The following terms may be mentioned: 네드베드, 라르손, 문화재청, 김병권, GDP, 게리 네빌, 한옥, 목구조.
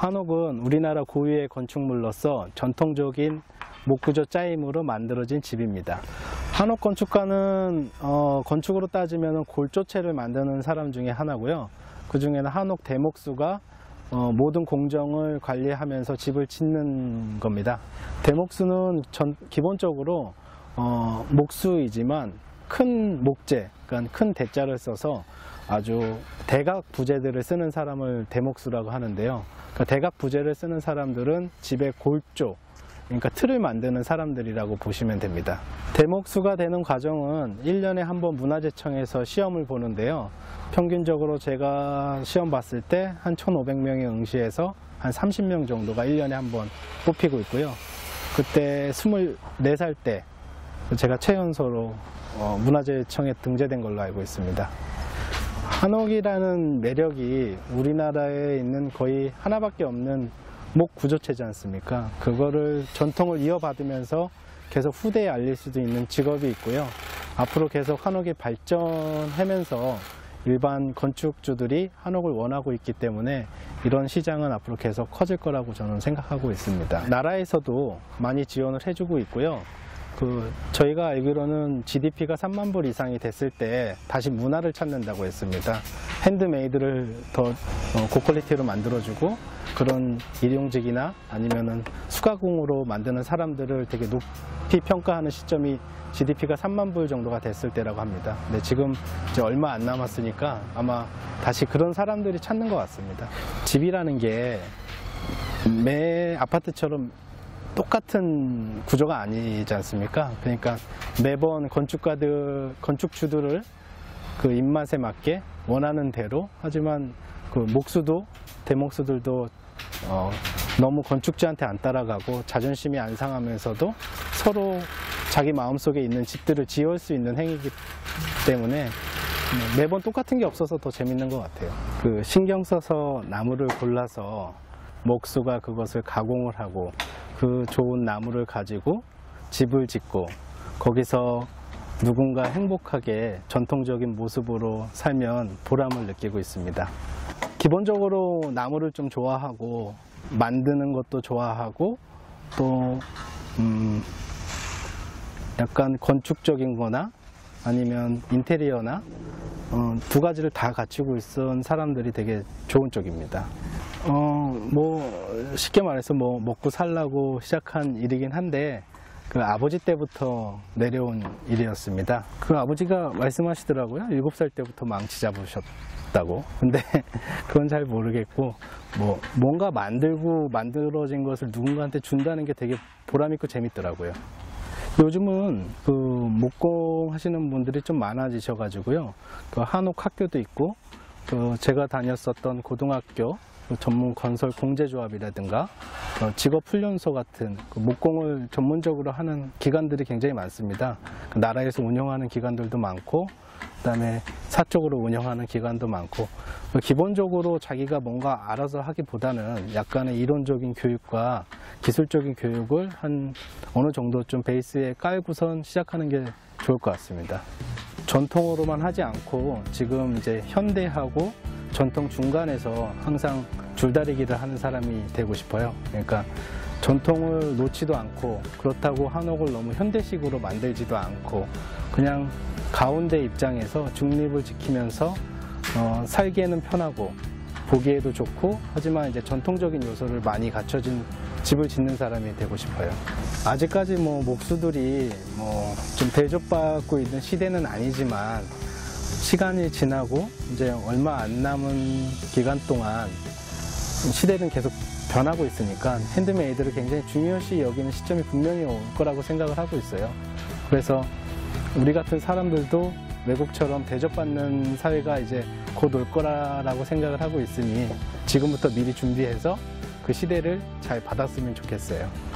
한옥은 우리나라 고유의 건축물로서 전통적인 목구조 짜임으로 만들어진 집입니다. 한옥 건축가는 건축으로 따지면 골조체를 만드는 사람 중에 하나고요. 그 중에는 한옥 대목수가 모든 공정을 관리하면서 집을 짓는 겁니다. 대목수는 기본적으로 목수이지만 큰 목재, 그러니까 큰 대자를 써서 아주 대각 부재들을 쓰는 사람을 대목수라고 하는데요. 그러니까 대각 부재를 쓰는 사람들은 집의 골조, 그러니까 틀을 만드는 사람들이라고 보시면 됩니다. 대목수가 되는 과정은 1년에 한 번 문화재청에서 시험을 보는데요. 평균적으로 제가 시험 봤을 때 한 1,500명이 응시해서 한 30명 정도가 1년에 한 번 뽑히고 있고요. 그때 24살 때 제가 최연소로 문화재청에 등재된 걸로 알고 있습니다. 한옥이라는 매력이 우리나라에 있는 거의 하나밖에 없는 목 구조체지 않습니까? 그거를 전통을 이어받으면서 계속 후대에 알릴 수도 있는 직업이 있고요. 앞으로 계속 한옥이 발전하면서 일반 건축주들이 한옥을 원하고 있기 때문에 이런 시장은 앞으로 계속 커질 거라고 저는 생각하고 있습니다. 나라에서도 많이 지원을 해주고 있고요. 저희가 알기로는 GDP가 3만 불 이상이 됐을 때 다시 문화를 찾는다고 했습니다. 핸드메이드를 더 고퀄리티로 만들어주고 그런 일용직이나 아니면은 수가공으로 만드는 사람들을 되게 높이 평가하는 시점이 GDP가 3만 불 정도가 됐을 때라고 합니다. 근데 지금 이제 얼마 안 남았으니까 아마 다시 그런 사람들이 찾는 것 같습니다. 집이라는 게 매 아파트처럼 똑같은 구조가 아니지 않습니까? 그러니까 매번 건축주들을 그 입맛에 맞게 원하는 대로, 하지만 그 대목수들도 너무 건축주한테 안 따라가고 자존심이 안 상하면서도 서로 자기 마음속에 있는 집들을 지을 수 있는 행위이기 때문에 매번 똑같은 게 없어서 더 재밌는 것 같아요. 그 신경 써서 나무를 골라서 목수가 그것을 가공을 하고 그 좋은 나무를 가지고 집을 짓고 거기서 누군가 행복하게 전통적인 모습으로 살면 보람을 느끼고 있습니다. 기본적으로 나무를 좀 좋아하고 만드는 것도 좋아하고 또 약간 건축적인 거나 아니면 인테리어나 두 가지를 다 갖추고 있던 사람들이 되게 좋은 쪽입니다. 쉽게 말해서 먹고 살라고 시작한 일이긴 한데 그 아버지 때부터 내려온 일이었습니다. 그 아버지가 말씀하시더라고요. 7살 때부터 망치 잡으셨다고. 근데 그건 잘 모르겠고 뭔가 만들고 만들어진 것을 누군가한테 준다는 게 되게 보람있고 재밌더라고요. 요즘은 그 목공 하시는 분들이 좀 많아지셔가지고요. 그 한옥 학교도 있고 그 제가 다녔었던 고등학교 전문 건설 공제조합이라든가 직업훈련소 같은 목공을 전문적으로 하는 기관들이 굉장히 많습니다. 나라에서 운영하는 기관들도 많고 그다음에 사적으로 운영하는 기관도 많고 기본적으로 자기가 뭔가 알아서 하기보다는 약간의 이론적인 교육과 기술적인 교육을 한 어느 정도 좀 베이스에 깔고선 시작하는 게 좋을 것 같습니다. 전통으로만 하지 않고 지금 이제 현대하고 전통 중간에서 항상 줄다리기를 하는 사람이 되고 싶어요. 그러니까 전통을 놓지도 않고 그렇다고 한옥을 너무 현대식으로 만들지도 않고 그냥 가운데 입장에서 중립을 지키면서 살기에는 편하고 보기에도 좋고 하지만 이제 전통적인 요소를 많이 갖춰진 집을 짓는 사람이 되고 싶어요. 아직까지 목수들이 좀 대접받고 있는 시대는 아니지만 시간이 지나고 이제 얼마 안 남은 기간 동안 시대는 계속 변하고 있으니까 핸드메이드를 굉장히 중요시 여기는 시점이 분명히 올 거라고 생각을 하고 있어요. 그래서 우리 같은 사람들도 외국처럼 대접받는 사회가 이제 곧 올 거라고 생각을 하고 있으니 지금부터 미리 준비해서 그 시대를 잘 받았으면 좋겠어요.